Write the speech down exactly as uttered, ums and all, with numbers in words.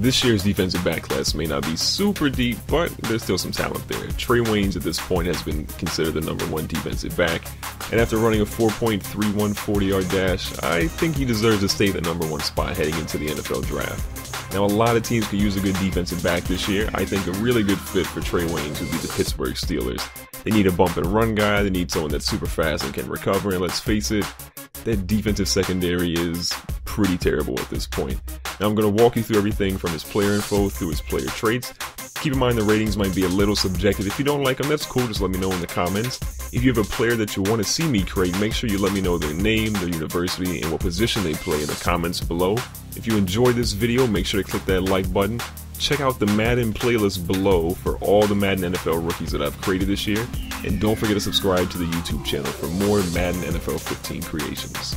This year's defensive back class may not be super deep, but there's still some talent there. Trae Waynes at this point has been considered the number one defensive back, and after running a four point three one forty yard dash, I think he deserves to stay the number one spot heading into the N F L draft. Now, a lot of teams could use a good defensive back this year. I think a really good fit for Trae Waynes would be the Pittsburgh Steelers. They need a bump and run guy, they need someone that's super fast and can recover, and let's face it, their defensive secondary is pretty terrible at this point. Now, I'm going to walk you through everything from his player info through his player traits. Keep in mind the ratings might be a little subjective. If you don't like them, that's cool, just let me know in the comments. If you have a player that you want to see me create, make sure you let me know their name, their university, and what position they play in the comments below. If you enjoyed this video, make sure to click that like button. Check out the Madden playlist below for all the Madden N F L rookies that I've created this year. And don't forget to subscribe to the YouTube channel for more Madden N F L fifteen creations.